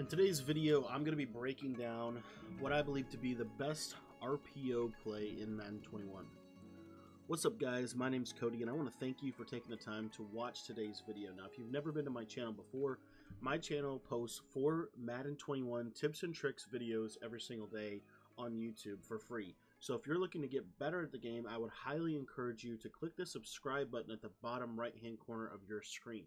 In today's video, I'm going to be breaking down what I believe to be the best RPO play in Madden 21. What's up guys, my name's Cody and I want to thank you for taking the time to watch today's video. Now if you've never been to my channel before, my channel posts 4 Madden 21 tips and tricks videos every single day on YouTube for free. So if you're looking to get better at the game, I would highly encourage you to click the subscribe button at the bottom right hand corner of your screen.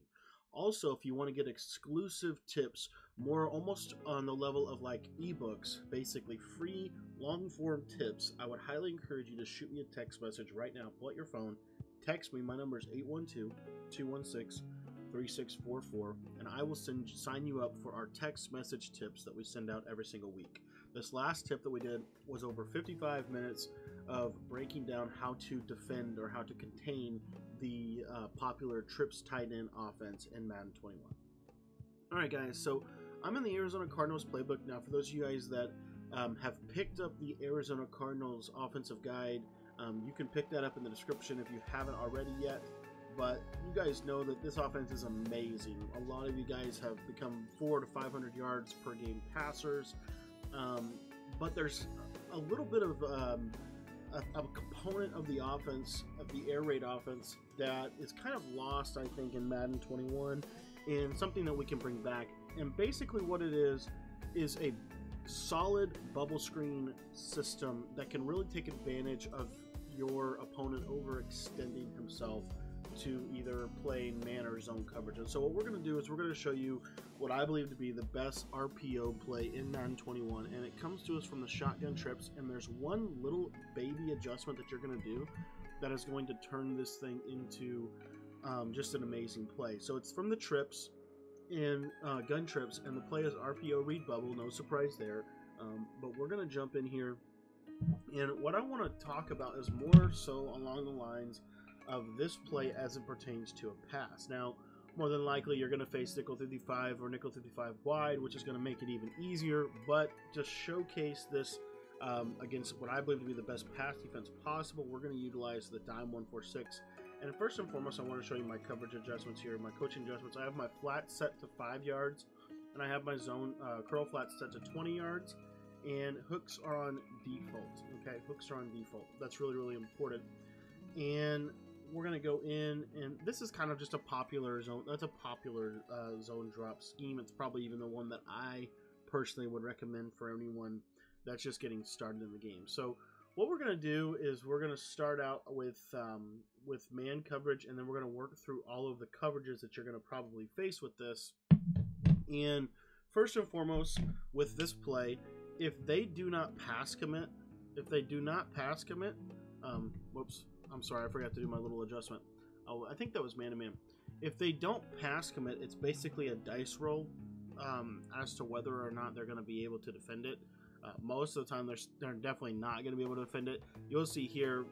Also, if you want to get exclusive tips, more almost on the level of like ebooks, basically free long form tips, I would highly encourage you to shoot me a text message right now. Pull out your phone, text me. My number is 812-216-3644 and I will sign you up for our text message tips that we send out every single week. This last tip that we did was over 55 minutes of breaking down how to defend or how to contain the popular trips tight end offense in Madden 21. Alright guys, so I'm in the Arizona Cardinals playbook. Now for those of you guys that have picked up the Arizona Cardinals offensive guide, you can pick that up in the description if you haven't already yet. But you guys know that this offense is amazing. A lot of you guys have become 400 to 500 yards per game passers, but there's a little bit of a component of the offense, of the Air Raid offense, that is kind of lost, I think, in Madden 21, and something that we can bring back. And basically what it is a solid bubble screen system that can really take advantage of your opponent overextending himself to either play man or zone coverage. And so what we're going to do is we're going to show you what I believe to be the best RPO play in Madden 21, and it comes to us from the shotgun trips, and there's one little baby adjustment that you're going to do that is going to turn this thing into just an amazing play. So it's from the trips and gun trips, and the play is RPO read bubble, no surprise there, but we're going to jump in here, and what I want to talk about is more so along the lines of this play as it pertains to a pass. Now more than likely you're going to face nickel 55 or nickel 55 wide, which is going to make it even easier, but to showcase this against what I believe to be the best pass defense possible, we're going to utilize the dime 146. And first and foremost, I want to show you my coverage adjustments here, my coaching adjustments. I have my flat set to 5 yards, and I have my zone curl flat set to 20 yards, and hooks are on default. Okay, hooks are on default. That's really important. And we're gonna go in, and this is kind of just a popular zone. That's a popular zone drop scheme. It's probably even the one that I personally would recommend for anyone that's just getting started in the game. So what we're gonna do is we're gonna start out with man coverage, and then we're gonna work through all of the coverages that you're gonna probably face with this. And first and foremost, with this play, if they do not pass commit, whoops. I'm sorry, I forgot to do my little adjustment. Oh, I think that was man-to-man. If they don't pass commit, it's basically a dice roll as to whether or not they're going to be able to defend it. Most of the time, they're definitely not going to be able to defend it. You'll see here,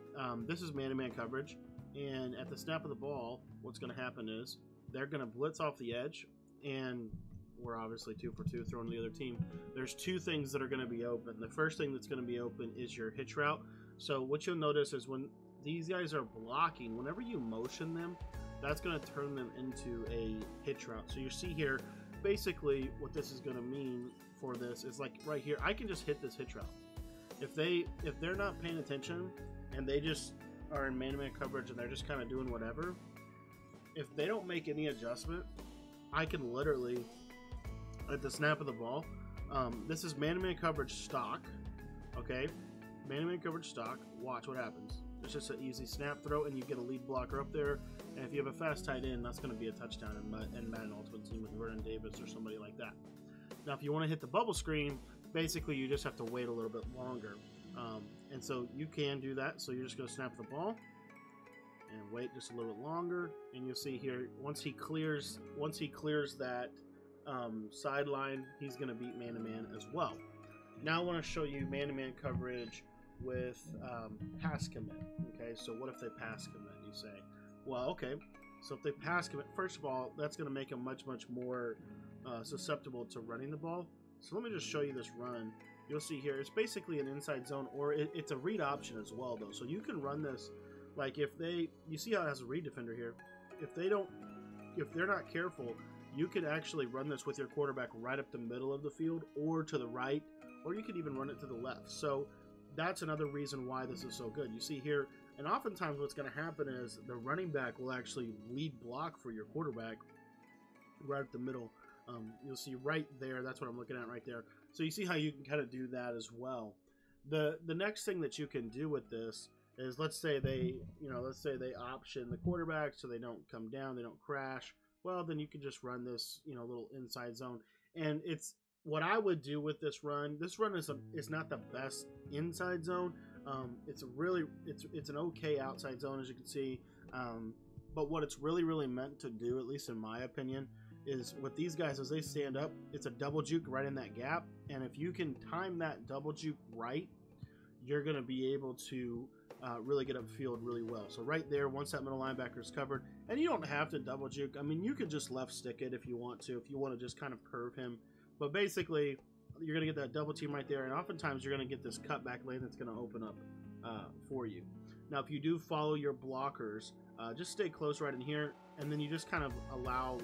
this is man-to-man coverage, and at the snap of the ball, what's going to happen is they're going to blitz off the edge, and we're obviously 2 for 2 throwing the other team. There's two things that are going to be open. The first thing that's going to be open is your hitch route. So what you'll notice is when these guys are blocking, whenever you motion them, that's going to turn them into a hitch route. So you see here, basically what this is going to mean for this is like right here, I can just hit this hitch route. If they're not paying attention and they just are in man-to-man coverage and they're just kind of doing whatever, if they don't make any adjustment, I can literally, at the snap of the ball, this is man-to-man coverage stock, okay? Man-to-man coverage stock, watch what happens. It's just an easy snap throw, and you get a lead blocker up there. And if you have a fast tight end, that's going to be a touchdown in Madden Ultimate Team with Vernon Davis or somebody like that. Now, if you want to hit the bubble screen, basically you just have to wait a little bit longer. And so you can do that. So you're just going to snap the ball and wait just a little bit longer. And you'll see here, once he clears that sideline, he's going to beat man-to-man as well. Now I want to show you man-to-man coverage with pass commit. Okay, so what if they pass commit, you say? Well, okay, so if they pass commit, first of all, that's going to make them much more susceptible to running the ball. So let me just show you this run. You'll see here, it's basically an inside zone, or it's a read option as well though. So you can run this, like if they, you see how it has a read defender here. If they're not careful you could actually run this with your quarterback right up the middle of the field or to the right, or you could even run it to the left. So that's another reason why this is so good. You see here, and oftentimes what's going to happen is the running back will actually lead block for your quarterback right up the middle. You'll see right there, that's what I'm looking at right there. So you see how you can kind of do that as well. The next thing that you can do with this is, let's say they, let's say they option the quarterback so they don't come down, they don't crash. Well, then you can just run this, little inside zone. And it's what I would do with this run. This run is not the best inside zone. It's an okay outside zone, as you can see. But what it's really meant to do, at least in my opinion, is with these guys as they stand up, it's a double juke right in that gap. And if you can time that double juke right, you're going to be able to really get upfield really well. So right there, once that middle linebacker is covered, and you don't have to double juke. I mean, you could just left stick it if you want to, just kind of curve him. But basically, you're going to get that double team right there, and oftentimes you're going to get this cutback lane that's going to open up for you. Now, if you do follow your blockers, just stay close right in here, and then you just kind of allow,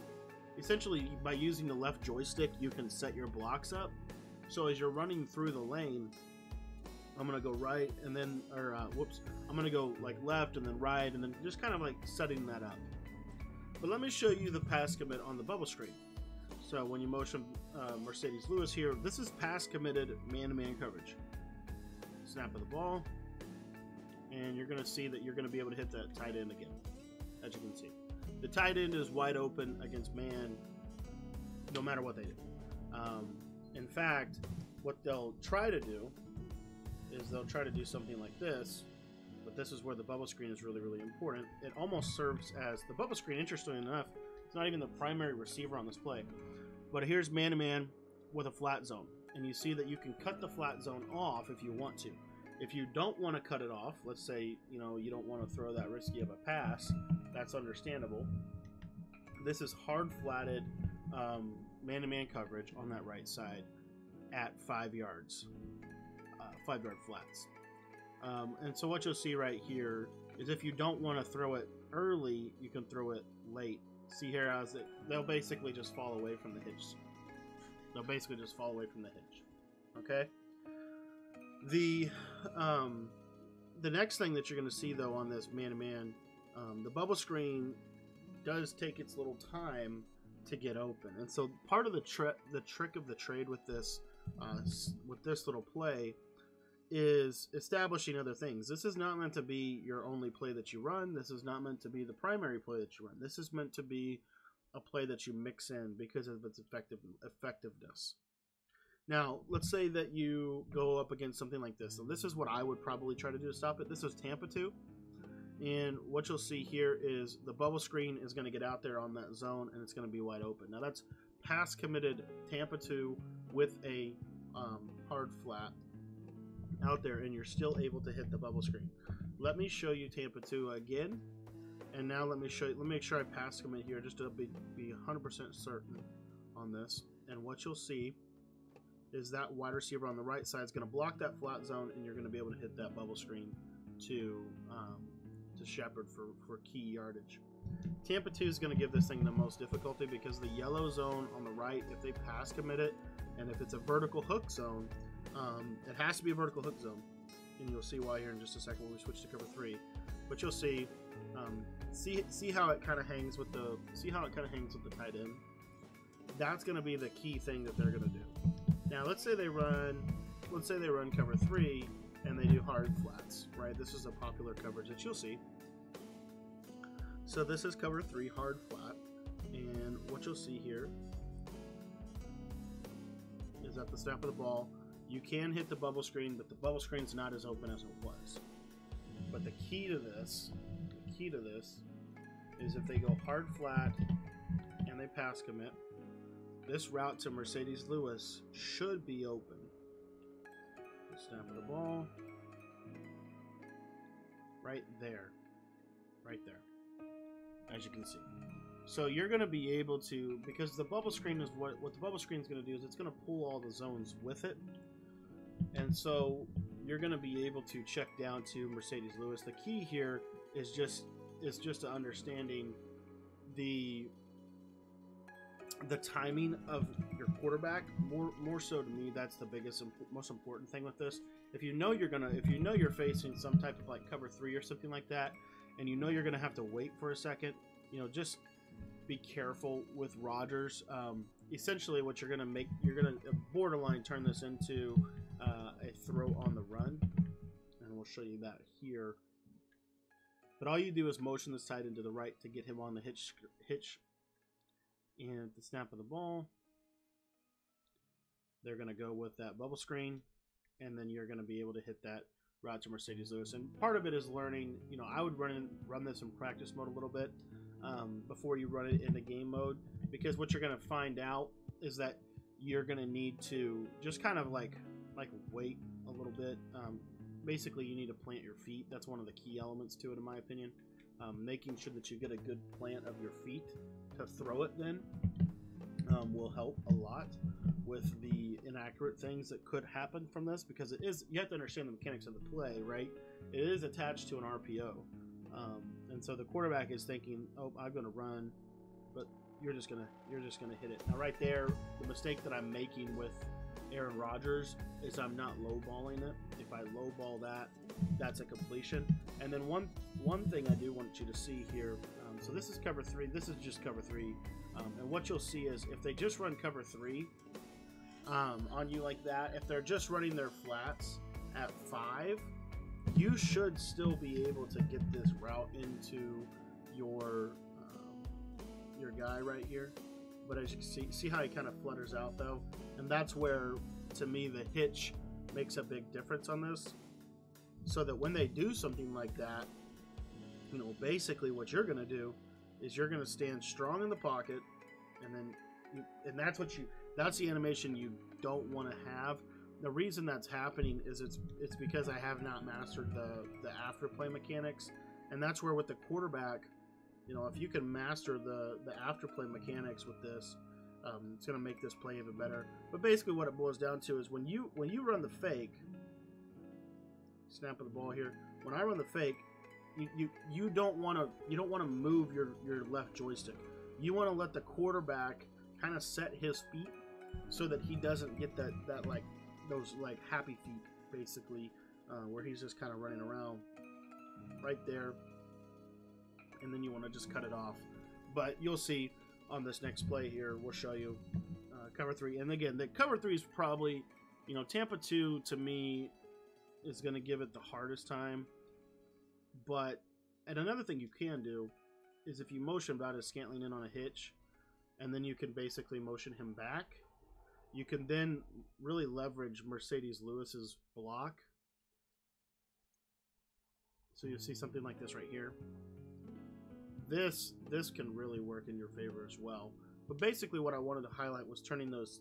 essentially by using the left joystick, you can set your blocks up. So as you're running through the lane, I'm going to go right and then, I'm going to go like left and then right, and then just kind of like setting that up. But let me show you the pass commit on the bubble screen. So when you motion Mercedes Lewis here, this is pass committed man-to-man coverage. Snap of the ball, and you're going to see that you're going to be able to hit that tight end again, as you can see. The tight end is wide open against man, no matter what they do. In fact, what they'll try to do is they'll try to do something like this, but this is where the bubble screen is really important. It almost serves as the bubble screen, interestingly enough. It's not even the primary receiver on this play. But here's man-to-man with a flat zone. And you see that you can cut the flat zone off if you want to. If you don't want to cut it off, let's say, you don't want to throw that risky of a pass, that's understandable. This is hard flatted man-to-man coverage on that right side at 5 yards, 5 yard flats. And so what you'll see right here is if you don't want to throw it early, you can throw it late. See here, they'll basically just fall away from the hitch. Okay? The next thing that you're going to see, though, on this man-to-man, the bubble screen does take its little time to get open. And so part of the trick of the trade with this little play is establishing other things. This is not meant to be your only play that you run. This is not meant to be the primary play that you run. This is meant to be a play that you mix in because of its effectiveness. Now, let's say that you go up against something like this. So this is what I would probably try to do to stop it. This is Tampa 2. And what you'll see here is the bubble screen is going to get out there on that zone, and it's going to be wide open. Now, that's pass committed Tampa 2 with a hard flat out there, and you're still able to hit the bubble screen. Let me show you Tampa 2 again, and now let me show you, let me make sure I pass commit here just to be 100% certain on this. And what you'll see is that wide receiver on the right side is going to block that flat zone, and you're going to be able to hit that bubble screen to Shepard for key yardage. Tampa 2 is going to give this thing the most difficulty because the yellow zone on the right, if they pass commit it, and if it's a vertical hook zone, it has to be a vertical hook zone, and you'll see why here in just a second when we switch to cover 3. But you'll see, see how it kind of hangs with the tight end. That's going to be the key thing that they're going to do. Now let's say they run, cover 3, and they do hard flats, right? This is a popular coverage that you'll see. So this is cover 3 hard flat, and what you'll see here is at the snap of the ball, you can hit the bubble screen, but the bubble screen's not as open as it was. But the key to this, is if they go hard flat and they pass commit, this route to Mercedes Lewis should be open. Snap of the ball, right there, as you can see. So you're going to be able to, because the bubble screen is what the bubble screen is going to do is it's going to pull all the zones with it. And so you're going to be able to check down to Mercedes Lewis. The key here is just understanding the timing of your quarterback, more so to me, that's the biggest, most important thing with this. If you know you're gonna, if you know you're facing some type of like cover 3 or something like that, and you know you're gonna have to wait for a second, you know, just be careful with Rodgers. Essentially, what you're gonna make, you're gonna borderline turn this into a throw on the run, and we'll show you that here. But all you do is motion this tight end to the right to get him on the hitch. And at the snap of the ball, they're going to go with that bubble screen, and then you're going to be able to hit that route to Mercedes Lewis. And part of it is learning, you know, I would run this in practice mode a little bit before you run it into game mode, because what you're going to find out is that you're going to need to just kind of like wait a little bit. Basically, you need to plant your feet. That's one of the key elements to it, in my opinion. Making sure that you get a good plant of your feet to throw it then will help a lot with the inaccurate things that could happen from this, because it is, you have to understand the mechanics of the play, right? It is attached to an RPO. And so the quarterback is thinking, oh, I'm going to run, but you're just going to hit it. Now right there, the mistake that I'm making with Aaron Rodgers is I'm not low balling it. If I low ball that, that's a completion. And then one thing I do want you to see here, so this is cover 3, this is just cover 3, and what you'll see is if they just run cover 3 on you like that, if they're just running their flats at 5, you should still be able to get this route into your guy right here. But as you can see how he kind of flutters out though, and that's where, to me, the hitch makes a big difference on this, so that when they do something like that, you know, basically what you're going to do is you're going to stand strong in the pocket, and then that's the animation you don't want to have. The reason that's happening is it's because I have not mastered the afterplay mechanics, and that's where with the quarterback, you know, if you can master the afterplay mechanics with this, it's going to make this play even better. But basically what it boils down to is when you run the fake, snap of the ball here, when I run the fake, you don't want to move your left joystick. You want to let the quarterback kind of set his feet so that he doesn't get that like those like happy feet, basically, where he's just kind of running around right there. And then you want to just cut it off. But you'll see on this next play here, we'll show you cover 3. And again, the cover 3 is probably, you know, Tampa 2 to me is going to give it the hardest time. But, and another thing you can do is if you motion about as Scantling in on a hitch, and then you can basically motion him back, you can then really leverage Mercedes Lewis's block. So you'll see something like this right here. This can really work in your favor as well. But basically what I wanted to highlight was turning those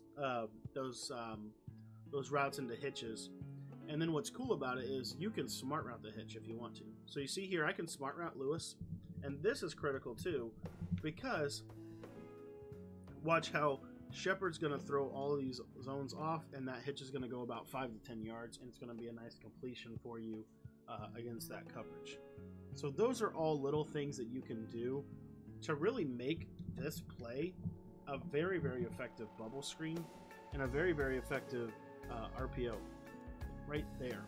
routes into hitches. And then what's cool about it is you can smart route the hitch if you want to. So you see here, I can smart route Lewis. And this is critical too, because watch how Shepard's going to throw all of these zones off, and that hitch is going to go about 5 to 10 yards, and it's going to be a nice completion for you against that coverage. So those are all little things that you can do to really make this play a very, very effective bubble screen and a very, very effective RPO right there,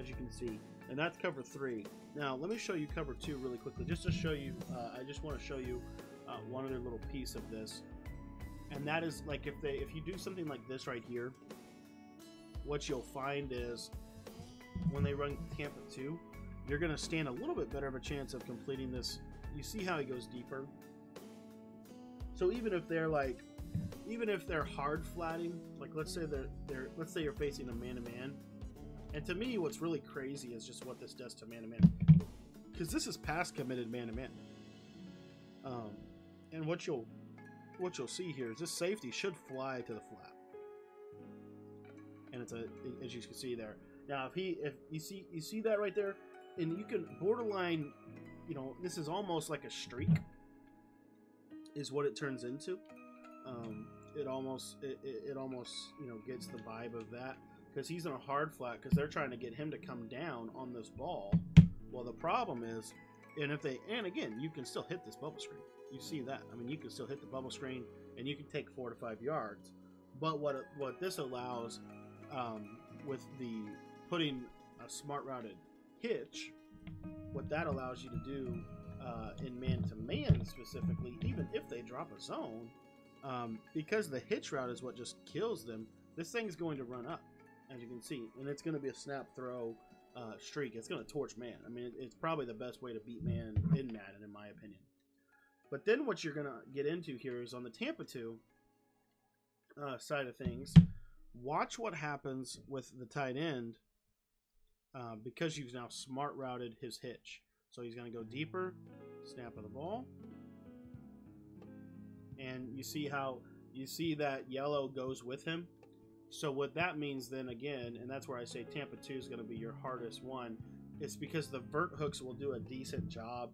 as you can see. And that's cover 3. Now, let me show you cover 2 really quickly, just to show you, I just want to show you one other little piece of this. And that is, like, if you do something like this right here, what you'll find is when they run Tampa 2, you're going to stand a little bit better of a chance of completing this. You see how he goes deeper. So even if they're hard flatting, like let's say let's say you're facing a man-to-man. And to me, what's really crazy is just what this does to man-to-man, because this is pass committed man-to-man. And what you'll see here is this safety should fly to the flat, and it's as you can see there. Now, if you see that right there, and you can borderline, you know, this is almost like a streak, is what it turns into. It almost you know, gets the vibe of that, because he's in a hard flat, because they're trying to get him to come down on this ball. Well, the problem is, and again, you can still hit this bubble screen. You see that? I mean, you can still hit the bubble screen. and you can take 4 to 5 yards. But what this allows with the putting a smart routed hitch, what that allows you to do in man-to-man specifically, even if they drop a zone, because the hitch route is what just kills them, this thing's going to run up, as you can see, and it's going to be a snap throw streak. It's going to torch man. I mean, it's probably the best way to beat man in Madden, in my opinion. But then what you're going to get into here is on the Tampa 2 side of things, watch what happens with the tight end because you've now smart routed his hitch. So he's going to go deeper, snap of the ball, and you see how you see that yellow goes with him. So what that means then again, and that's where I say Tampa 2 is going to be your hardest one, it's because the vert hooks will do a decent job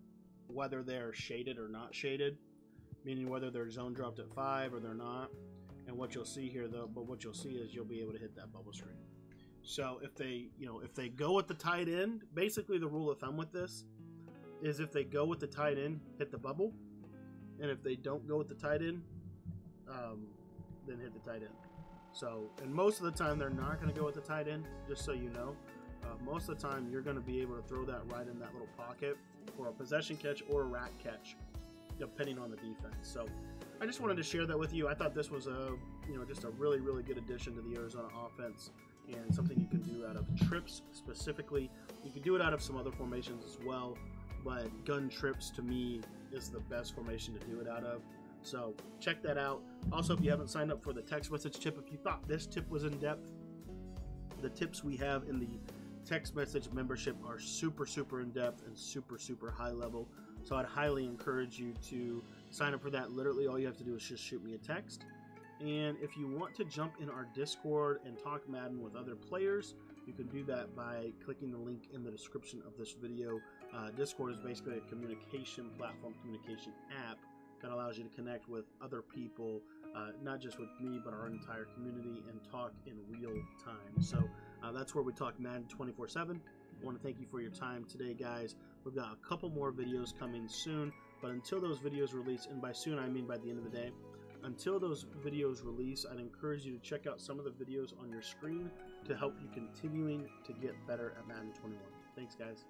whether they're shaded or not shaded, meaning whether they're zone dropped at 5 or they're not. And what you'll see here though, but what you'll see is you'll be able to hit that bubble screen. So if they, you know, if they go with the tight end, basically the rule of thumb with this is if they go with the tight end, hit the bubble, and if they don't go with the tight end, then hit the tight end. So, and most of the time they're not going to go with the tight end, just so you know. Most of the time you're going to be able to throw that right in that little pocket for a possession catch or a rack catch, depending on the defense. So I just wanted to share that with you. I thought this was a, you know, just a really, really good addition to the Arizona offense, and something you can do out of trips specifically. You can do it out of some other formations as well, but gun trips to me is the best formation to do it out of. So check that out. Also, if you haven't signed up for the text message tip, if you thought this tip was in depth, the tips we have in the text message membership are super, super in depth and super, super high level. So I'd highly encourage you to sign up for that. Literally all you have to do is just shoot me a text. And if you want to jump in our Discord and talk Madden with other players, you can do that by clicking the link in the description of this video. Discord is basically a communication platform, communication app that allows you to connect with other people, not just with me, but our entire community, and talk in real time. So that's where we talk Madden 24/7. I want to thank you for your time today, guys. We've got a couple more videos coming soon, but until those videos release, and by soon I mean by the end of the day, until those videos release, I'd encourage you to check out some of the videos on your screen to help you continuing to get better at Madden 21. Thanks, guys.